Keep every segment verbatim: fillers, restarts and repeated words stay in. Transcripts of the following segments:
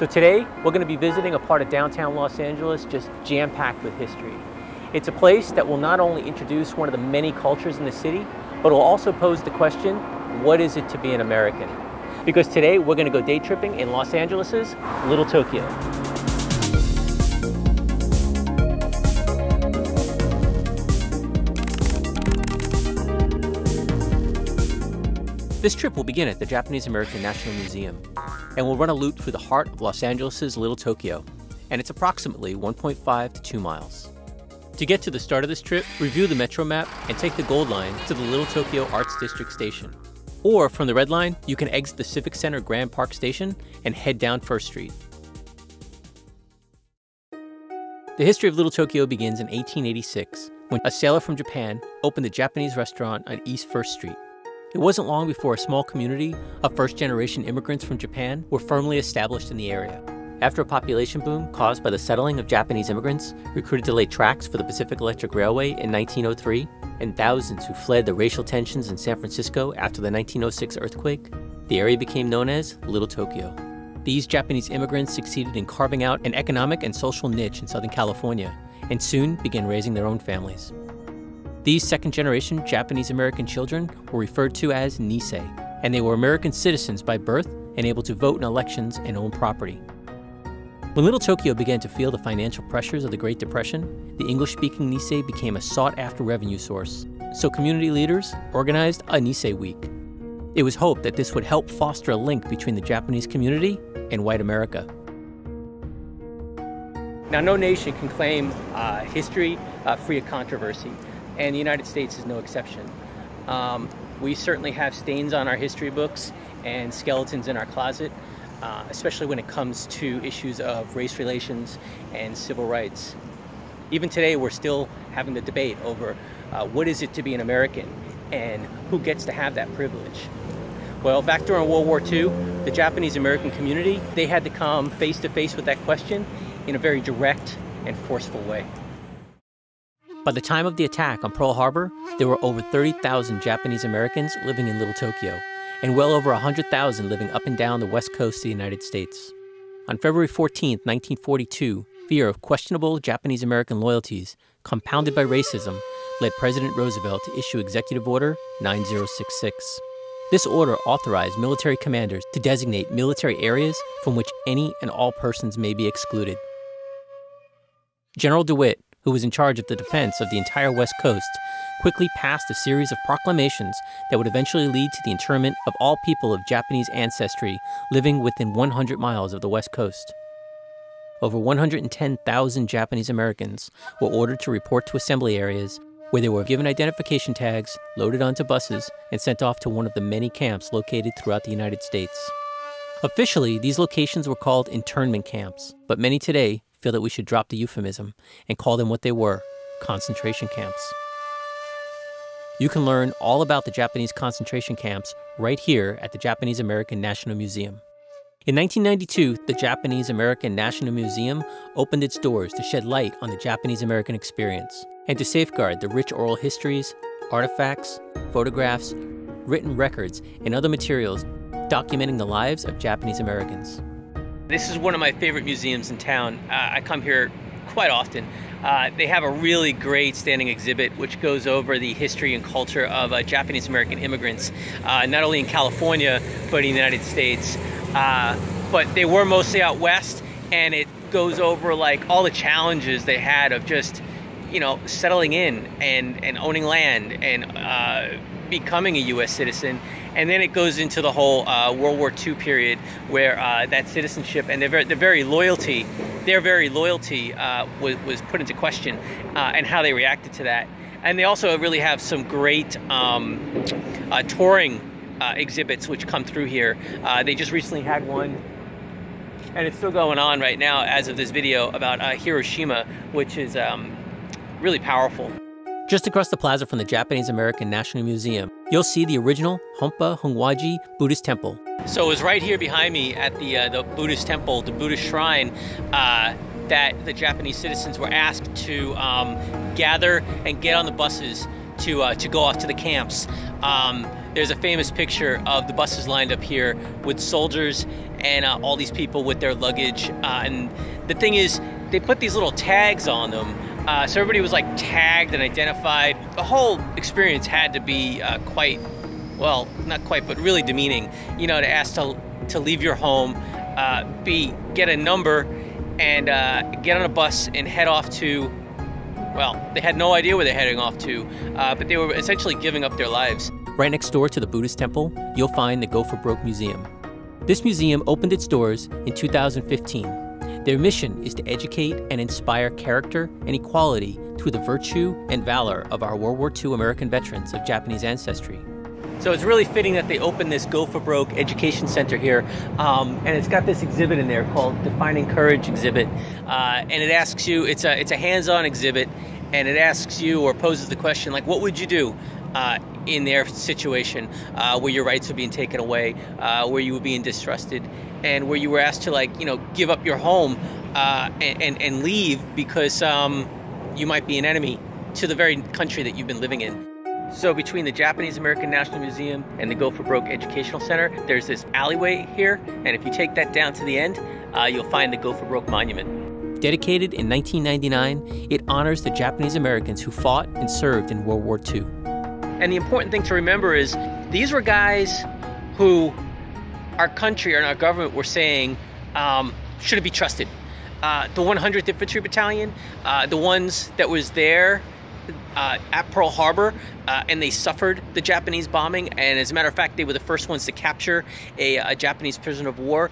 So today, we're going to be visiting a part of downtown Los Angeles just jam-packed with history. It's a place that will not only introduce one of the many cultures in the city, but will also pose the question, what is it to be an American? Because today, we're going to go day tripping in Los Angeles' Little Tokyo. This trip will begin at the Japanese American National Museum, and we'll run a loop through the heart of Los Angeles' Little Tokyo, and it's approximately one point five to two miles. To get to the start of this trip, review the metro map and take the Gold Line to the Little Tokyo Arts District Station. Or from the Red Line, you can exit the Civic Center Grand Park Station and head down First Street. The history of Little Tokyo begins in eighteen eighty-six, when a sailor from Japan opened a Japanese restaurant on East First Street. It wasn't long before a small community of first-generation immigrants from Japan were firmly established in the area. After a population boom caused by the settling of Japanese immigrants recruited to lay tracks for the Pacific Electric Railway in nineteen oh three, and thousands who fled the racial tensions in San Francisco after the nineteen oh six earthquake, the area became known as Little Tokyo. These Japanese immigrants succeeded in carving out an economic and social niche in Southern California, and soon began raising their own families. These second-generation Japanese-American children were referred to as Nisei, and they were American citizens by birth and able to vote in elections and own property. When Little Tokyo began to feel the financial pressures of the Great Depression, the English-speaking Nisei became a sought-after revenue source, so community leaders organized a Nisei Week. It was hoped that this would help foster a link between the Japanese community and white America. Now, no nation can claim uh, history uh, free of controversy. And the United States is no exception. Um, we certainly have stains on our history books and skeletons in our closet, uh, especially when it comes to issues of race relations and civil rights. Even today, we're still having the debate over uh, what is it to be an American and who gets to have that privilege. Well, back during World War Two, the Japanese American community, they had to come face to face with that question in a very direct and forceful way. By the time of the attack on Pearl Harbor, there were over thirty thousand Japanese Americans living in Little Tokyo, and well over one hundred thousand living up and down the west coast of the United States. On February fourteenth, nineteen forty-two, fear of questionable Japanese American loyalties, compounded by racism, led President Roosevelt to issue Executive Order nine zero six six. This order authorized military commanders to designate military areas from which any and all persons may be excluded. General DeWitt, who was in charge of the defense of the entire West Coast, quickly passed a series of proclamations that would eventually lead to the internment of all people of Japanese ancestry living within one hundred miles of the West Coast. Over one hundred ten thousand Japanese Americans were ordered to report to assembly areas, where they were given identification tags, loaded onto buses, and sent off to one of the many camps located throughout the United States. Officially, these locations were called internment camps, but many today feel that we should drop the euphemism and call them what they were, concentration camps. You can learn all about the Japanese concentration camps right here at the Japanese American National Museum. In nineteen ninety-two, the Japanese American National Museum opened its doors to shed light on the Japanese American experience and to safeguard the rich oral histories, artifacts, photographs, written records, and other materials documenting the lives of Japanese Americans. This is one of my favorite museums in town. Uh, I come here quite often. Uh, they have a really great standing exhibit which goes over the history and culture of uh, Japanese American immigrants, uh, not only in California, but in the United States. Uh, but they were mostly out west, and it goes over like all the challenges they had of just, you know, settling in and, and owning land and uh, becoming a U S citizen. And then it goes into the whole uh, World War Two period where uh, that citizenship and their very, their very loyalty, their very loyalty uh, was, was put into question uh, and how they reacted to that. And they also really have some great um, uh, touring uh, exhibits which come through here. Uh, they just recently had one, and it's still going on right now as of this video, about uh, Hiroshima, which is um, really powerful. Just across the plaza from the Japanese American National Museum, you'll see the original Hompa Hongwaji Buddhist temple. So it was right here behind me at the, uh, the Buddhist temple, the Buddhist shrine, uh, that the Japanese citizens were asked to um, gather and get on the buses to, uh, to go off to the camps. Um, there's a famous picture of the buses lined up here with soldiers and uh, all these people with their luggage. Uh, and the thing is, they put these little tags on them. Uh, so everybody was like tagged and identified. The whole experience had to be uh, quite, well, not quite, but really demeaning, you know, to ask to, to leave your home, uh, be, get a number, and uh, get on a bus and head off to, well, they had no idea where they're heading off to, uh, but they were essentially giving up their lives. Right next door to the Buddhist temple, you'll find the Go for Broke Museum. This museum opened its doors in two thousand fifteen. Their mission is to educate and inspire character and equality through the virtue and valor of our World War Two American veterans of Japanese ancestry. So it's really fitting that they opened this Go for Broke Education Center here, um, and it's got this exhibit in there called Defining Courage exhibit, uh, and it asks you, it's a, it's a hands-on exhibit, and it asks you or poses the question, like, what would you do uh, in their situation uh, where your rights were being taken away, uh, where you were being distrusted, and where you were asked to, like, you know, give up your home uh, and, and, and leave because um, you might be an enemy to the very country that you've been living in. So between the Japanese American National Museum and the Go for Broke Educational Center, there's this alleyway here, and if you take that down to the end, uh, you'll find the Go for Broke Monument. Dedicated in nineteen ninety-nine, it honors the Japanese Americans who fought and served in World War Two. And the important thing to remember is these were guys who our country and our government were saying um, should it be trusted. Uh, the one hundredth Infantry Battalion, uh, the ones that was there uh, at Pearl Harbor, uh, and they suffered the Japanese bombing. And as a matter of fact, they were the first ones to capture a, a Japanese prisoner of war,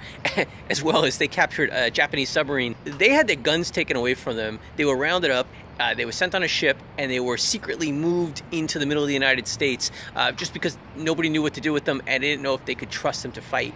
as well as they captured a Japanese submarine. They had their guns taken away from them. They were rounded up. Uh, they were sent on a ship, and they were secretly moved into the middle of the United States uh, just because nobody knew what to do with them and they didn't know if they could trust them to fight.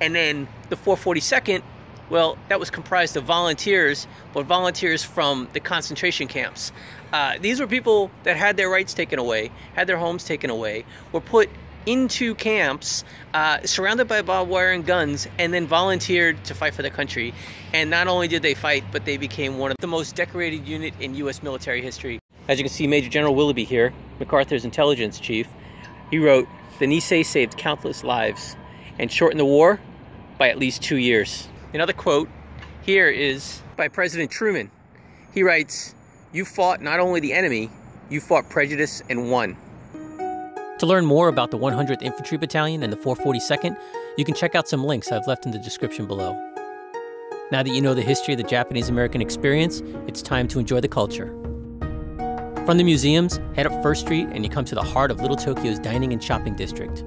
And then the four forty-second, well, that was comprised of volunteers, but volunteers from the concentration camps. Uh, these were people that had their rights taken away, had their homes taken away, were put into camps, uh, surrounded by barbed wire and guns, and then volunteered to fight for the country. And not only did they fight, but they became one of the most decorated unit in U S military history. As you can see, Major General Willoughby here, MacArthur's intelligence chief, he wrote, "The Nisei saved countless lives and shortened the war by at least two years." Another quote here is by President Truman. He writes, "You fought not only the enemy, you fought prejudice and won." To learn more about the one hundredth Infantry Battalion and the four forty-second, you can check out some links I've left in the description below. Now that you know the history of the Japanese American experience, it's time to enjoy the culture. From the museums, head up First Street and you come to the heart of Little Tokyo's dining and shopping district.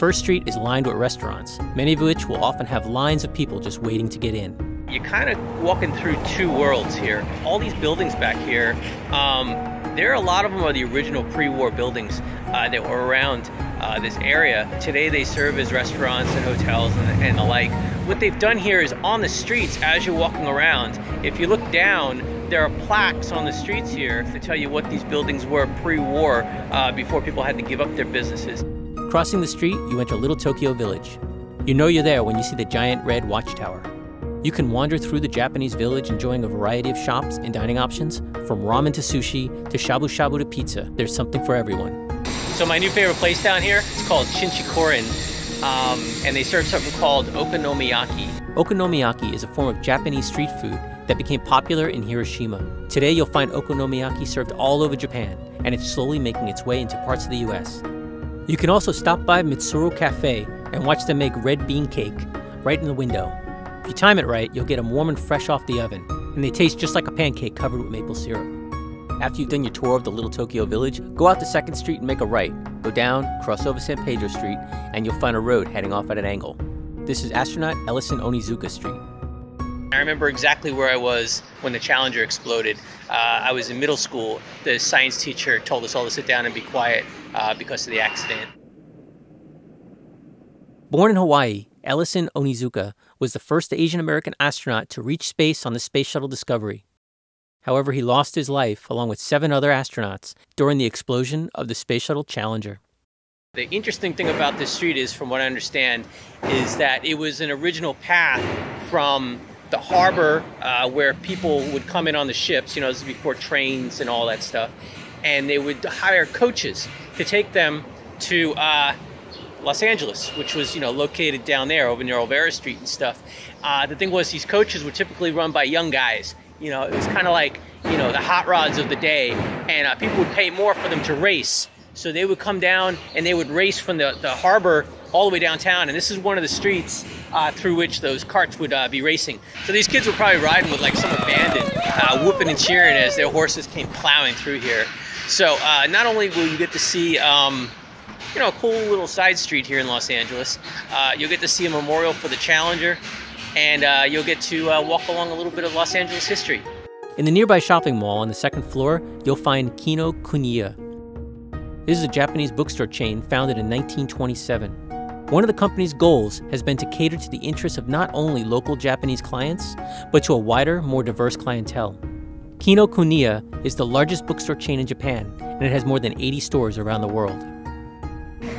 First Street is lined with restaurants, many of which will often have lines of people just waiting to get in. You're kind of walking through two worlds here. All these buildings back here, um, there are a lot of them are the original pre-war buildings uh, that were around uh, this area. Today they serve as restaurants and hotels and, and the like. What they've done here is on the streets, as you're walking around, if you look down, there are plaques on the streets here to tell you what these buildings were pre-war, uh, before people had to give up their businesses. Crossing the street, you enter Little Tokyo Village. You know you're there when you see the giant red watchtower. You can wander through the Japanese village enjoying a variety of shops and dining options, from ramen to sushi, to shabu-shabu to pizza. There's something for everyone. So my new favorite place down here, it's called Chinchikurin, um, and they serve something called okonomiyaki. Okonomiyaki is a form of Japanese street food that became popular in Hiroshima. Today you'll find okonomiyaki served all over Japan, and it's slowly making its way into parts of the U S. You can also stop by Mitsuru Cafe and watch them make red bean cake right in the window. If you time it right, you'll get them warm and fresh off the oven, and they taste just like a pancake covered with maple syrup. After you've done your tour of the Little Tokyo Village, go out to second Street and make a right. Go down, cross over San Pedro Street, and you'll find a road heading off at an angle. This is astronaut Ellison Onizuka Street. I remember exactly where I was when the Challenger exploded. Uh, I was in middle school. The science teacher told us all to sit down and be quiet uh, because of the accident. Born in Hawaii, Ellison Onizuka was the first Asian American astronaut to reach space on the Space Shuttle Discovery. However, he lost his life, along with seven other astronauts, during the explosion of the Space Shuttle Challenger. The interesting thing about this street is, from what I understand, is that it was an original path from the harbor uh, where people would come in on the ships, you know, this is before trains and all that stuff, and they would hire coaches to take them to uh, Los Angeles, which was, you know, located down there over near Olvera Street and stuff. Uh, the thing was, these coaches were typically run by young guys. You know, it was kind of like, you know, the hot rods of the day, and uh, people would pay more for them to race. So they would come down and they would race from the, the harbor all the way downtown, and this is one of the streets uh, through which those carts would uh, be racing. So these kids were probably riding with like some abandon, uh, whooping and cheering as their horses came plowing through here. So uh, not only will you get to see, um, you know, a cool little side street here in Los Angeles, uh, you'll get to see a memorial for the Challenger, and uh, you'll get to uh, walk along a little bit of Los Angeles history. In the nearby shopping mall on the second floor, you'll find Kinokuniya. This is a Japanese bookstore chain founded in nineteen twenty-seven. One of the company's goals has been to cater to the interests of not only local Japanese clients, but to a wider, more diverse clientele. Kinokuniya is the largest bookstore chain in Japan, and it has more than eighty stores around the world.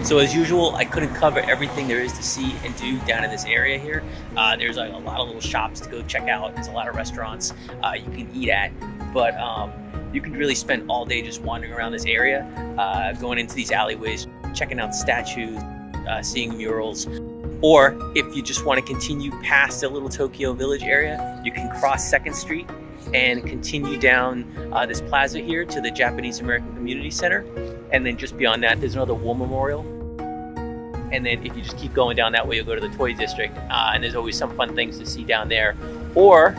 So as usual, I couldn't cover everything there is to see and do down in this area here. Uh, there's like a lot of little shops to go check out. There's a lot of restaurants uh, you can eat at, but um, you can really spend all day just wandering around this area, uh, going into these alleyways, checking out statues, uh, seeing murals. Or if you just want to continue past the Little Tokyo Village area, you can cross second Street and continue down uh, this plaza here to the Japanese American Community Center. And then just beyond that, there's another war memorial. And then if you just keep going down that way, you'll go to the toy district. Uh, and there's always some fun things to see down there. Or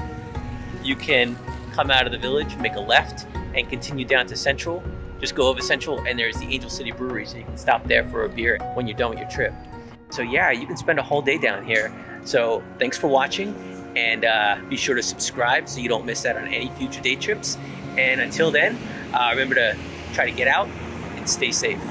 you can come out of the village, make a left, and continue down to Central. Just go over Central, and there's the Angel City Brewery, so you can stop there for a beer when you're done with your trip. So yeah, you can spend a whole day down here. So thanks for watching, and uh, be sure to subscribe so you don't miss out on any future day trips. And until then, uh, remember to try to get out and stay safe.